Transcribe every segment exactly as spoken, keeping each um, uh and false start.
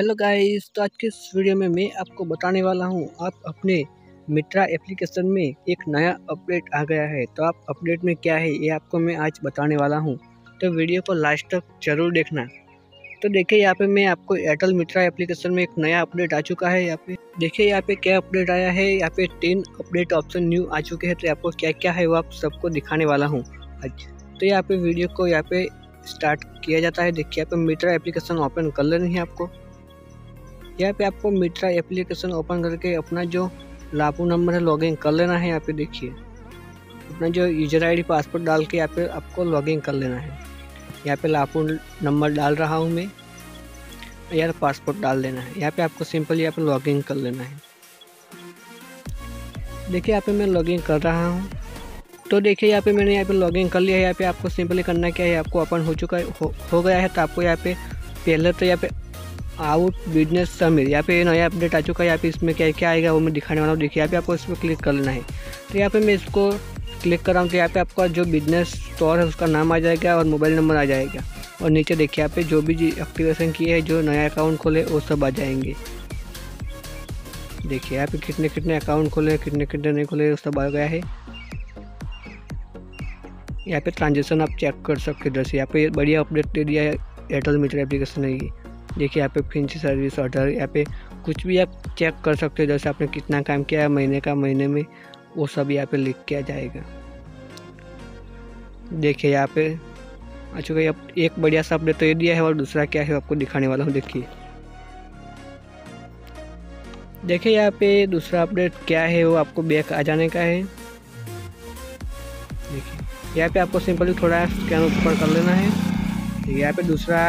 Hello guys, तो आज के इस वीडियो में मैं आपको बताने वाला हूं, आप अपने मित्रा एप्लीकेशन में एक नया अपडेट आ गया है। तो आप अपडेट में क्या है ये आपको मैं आज बताने वाला हूं, तो वीडियो को लास्ट तक जरूर देखना। तो देखिए यहाँ पे मैं आपको एयरटेल मित्रा एप्लीकेशन में एक नया अपडेट आ चुका है। यहाँ पे देखिए यहाँ पे क्या अपडेट आया है। यहाँ पे तीन अपडेट ऑप्शन न्यू आ चुके हैं, तो आपको क्या क्या है वो आप सबको दिखाने वाला हूँ आज। तो यहाँ पे वीडियो को यहाँ पे स्टार्ट किया जाता है। देखिए यहाँ पे मित्रा एप्लीकेशन ओपन कर लेनी है आपको। यहाँ पे आपको मित्रा एप्लीकेशन ओपन करके अपना जो लाभू नंबर है लॉगिन कर लेना है। यहाँ पे देखिए अपना जो यूजर आईडी पासवर्ड डाल के यहाँ पे आपको लॉगिन कर लेना है। यहाँ पे लाभू नंबर डाल रहा हूँ मैं, यार पासवर्ड डाल देना है। यहाँ पे आपको सिंपल यहाँ पे लॉगिन कर लेना है। देखिए यहाँ पे मैं लॉगिन कर रहा हूँ। तो देखिए यहाँ पे मैंने यहाँ पे लॉगिन कर लिया है। यहाँ पे आपको सिंपली करना क्या है, आपको ओपन हो चुका हो, हो गया है। तो आपको यहाँ पे पहले तो यहाँ पे आउट बिजनेस समिट यहाँ पे नया अपडेट आ चुका है। यहाँ पे इसमें क्या क्या आएगा वो मैं दिखाने वाला हूँ। देखिए यहाँ पे आपको इसमें क्लिक कर लेना है। तो यहाँ पे मैं इसको क्लिक कर रहा हूँ। तो यहाँ पे आपका जो बिजनेस स्टोर है उसका नाम आ जाएगा और मोबाइल नंबर आ जाएगा। और नीचे देखिए यहाँ पे जो भी एक्टिवेशन किए है, जो नया अकाउंट खोले वो सब आ जाएंगे। देखिए यहाँ पे कितने कितने अकाउंट खोले, कितने कितने नहीं खोले, वो सब आ गया है। यहाँ पे ट्रांजेक्शन आप चेक कर सकते इधर से। यहाँ पे बढ़िया अपडेट दे दिया है एयरटेल मित्र एप्लीकेशन ने। देखिए यहाँ पे फिंची सर्विस ऑर्डर, यहाँ पे कुछ भी आप चेक कर सकते हो। जैसे आपने कितना काम किया है महीने का, महीने में वो सब यहाँ पे लिख किया जाएगा। देखिए यहाँ पे आ चुका है एक बढ़िया सा अपडेट तो ये दिया है। और दूसरा क्या है आपको दिखाने वाला हूँ। देखिए देखिए यहाँ पे दूसरा अपडेट क्या है वो आपको बैक आ जाने का है। देखिए यहाँ पे आपको सिंपली थोड़ा स्कैन ऊपर कर लेना है। यहाँ पे दूसरा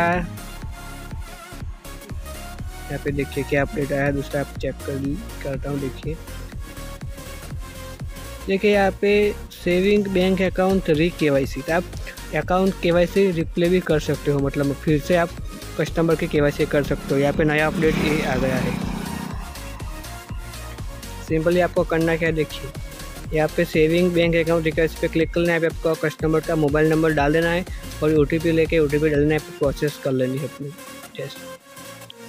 यहाँ पे देखिए क्या अपडेट आया है, दूसरा आप चेक कर करता हूँ। देखिए देखिए यहाँ पे saving bank account re KYC. तो आप अकाउंट केवाईसी रिप्ले भी कर सकते हो, मतलब फिर से आप कस्टमर के केवाईसी कर सकते हो। यहाँ पे नया अपडेट ये आ गया है। सिंपली आपको करना क्या है, देखिए यहाँ पे सेविंग बैंक अकाउंट रिक्वेस्ट पे क्लिक करना है। यहाँ पे आपको कस्टमर का मोबाइल नंबर डाल देना है और ओ टी पी लेके ओ टी पी डालना है। प्रोसेस कर लेनी है अपनी टेस्ट।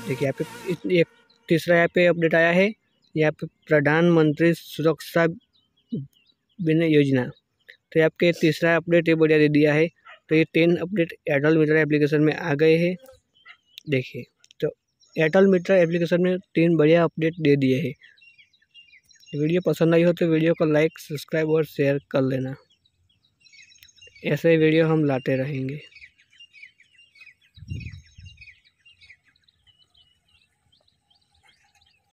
देखिए यहाँ पे एक तीसरा यहाँ पे अपडेट आया है। यहाँ पे प्रधानमंत्री सुरक्षा बीमा योजना, तो यहाँ पे तीसरा अपडेट ये बढ़िया दे दिया है। तो ये तीन अपडेट एयरटेल मित्रा एप्लीकेशन में आ गए हैं। देखिए तो एयरटेल मित्रा एप्लीकेशन में तीन बढ़िया अपडेट दे दिए हैं। वीडियो पसंद आई हो तो वीडियो को लाइक, सब्सक्राइब और शेयर कर लेना। ऐसे वीडियो हम लाते रहेंगे।